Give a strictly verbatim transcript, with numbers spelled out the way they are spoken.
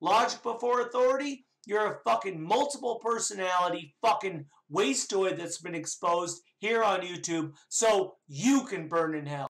Logic before authority? You're a fucking multiple personality fucking wasteoid that's been exposed here on YouTube, so you can burn in hell.